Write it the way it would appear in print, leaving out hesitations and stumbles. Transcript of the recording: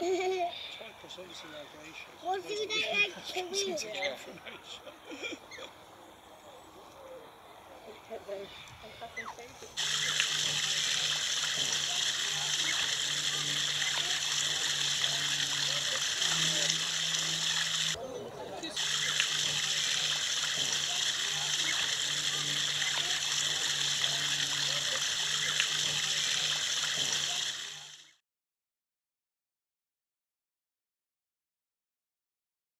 What do they like to do?